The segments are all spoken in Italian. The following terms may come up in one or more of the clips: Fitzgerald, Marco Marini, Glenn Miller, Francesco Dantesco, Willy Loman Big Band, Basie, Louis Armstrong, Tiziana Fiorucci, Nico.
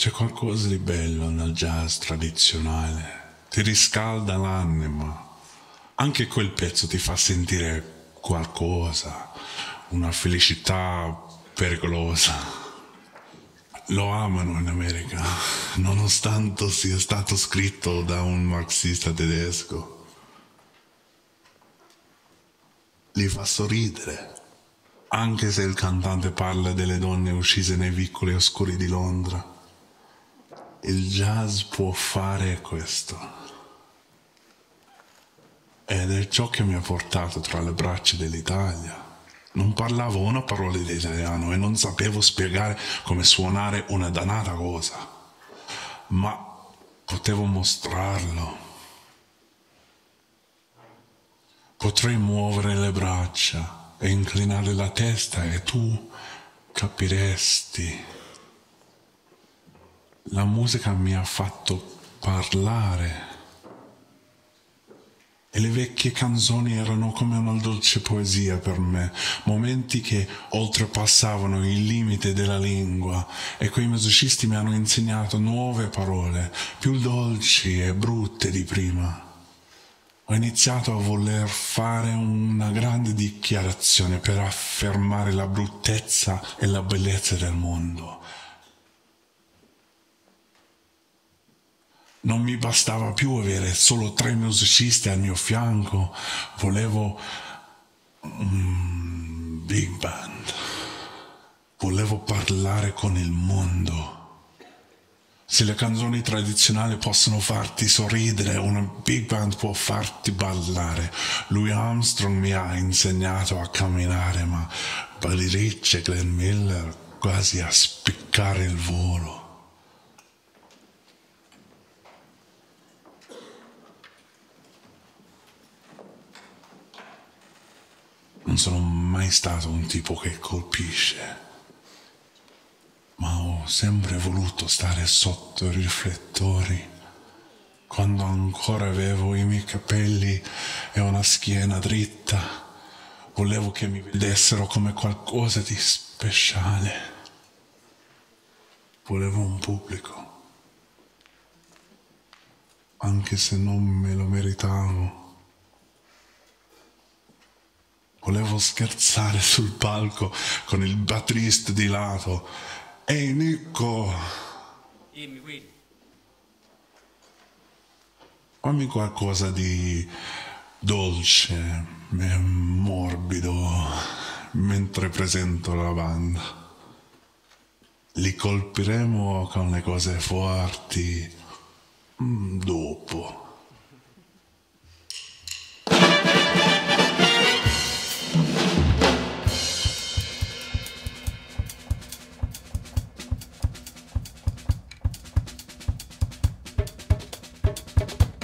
C'è qualcosa di bello nel jazz tradizionale, ti riscalda l'anima. Anche quel pezzo ti fa sentire qualcosa, una felicità pericolosa. Lo amano in America, nonostante sia stato scritto da un marxista tedesco. Li fa sorridere, anche se il cantante parla delle donne uccise nei vicoli oscuri di Londra. Il jazz può fare questo. Ed è ciò che mi ha portato tra le braccia dell'Italia. Non parlavo una parola di italiano e non sapevo spiegare come suonare una danata cosa. Ma potevo mostrarlo. Potrei muovere le braccia e inclinare la testa e tu capiresti. La musica mi ha fatto parlare e le vecchie canzoni erano come una dolce poesia per me, momenti che oltrepassavano il limite della lingua, e quei musicisti mi hanno insegnato nuove parole, più dolci e brutte di prima. Ho iniziato a voler fare una grande dichiarazione per affermare la bruttezza e la bellezza del mondo. Non mi bastava più avere solo 3 musicisti al mio fianco, volevo un big band, volevo parlare con il mondo. Se le canzoni tradizionali possono farti sorridere, una big band può farti ballare. Louis Armstrong mi ha insegnato a camminare, ma ballericce e Glenn Miller quasi a spiccare il volo. Non sono mai stato un tipo che colpisce, ma ho sempre voluto stare sotto i riflettori, quando ancora avevo i miei capelli e una schiena dritta. Volevo che mi vedessero come qualcosa di speciale. Volevo un pubblico, anche se non me lo meritavo. Volevo scherzare sul palco con il batterista di lato. Ehi Nico! Dimmi, Willy. Fammi qualcosa di dolce e morbido mentre presento la banda. Li colpiremo con le cose forti dopo.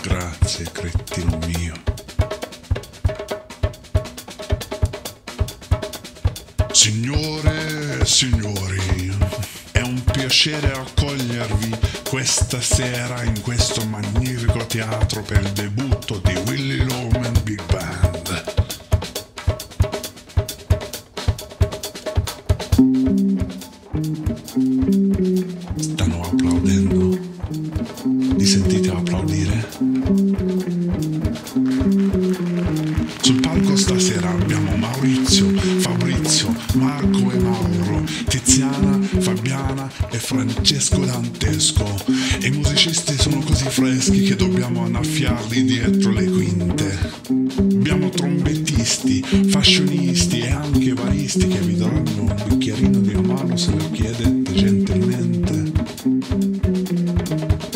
Grazie, cretino mio. Signore e signori, è un piacere accogliervi questa sera in questo magnifico teatro per il debutto di Willy Loman Big Band. Stanno applaudendo. Li sentite applaudire? Sul palco stasera abbiamo Maurizio, Fabrizio, Marco e Mauro, Tiziana, Fabiana e Francesco Dantesco. I musicisti sono così freschi che dobbiamo annaffiarli dietro le quinte. Abbiamo trombettisti, fashionisti e anche baristi che vi daranno un bicchierino di amaro se lo chiedete gentilmente.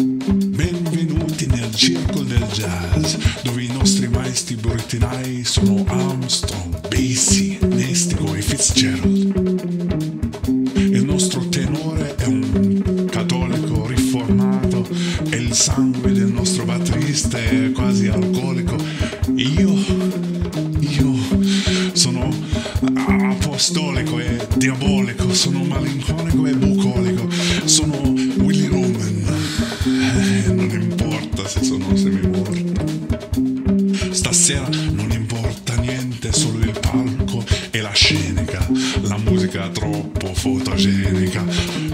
Benvenuti nel circo del jazz, dove i nostri maestri buritinai sono Armstrong, Basie, Dantesco e Fitzgerald. Il nostro tenore è un cattolico riformato e il sangue del nostro batterista è quasi alcolico. Io sono apostolico e diabolico, sono malinconico e bucolico, sono Willy Loman. Non importa se sono semimorto. Stasera non importa niente, solo il palco e la scenica. La musica troppo fotogenica.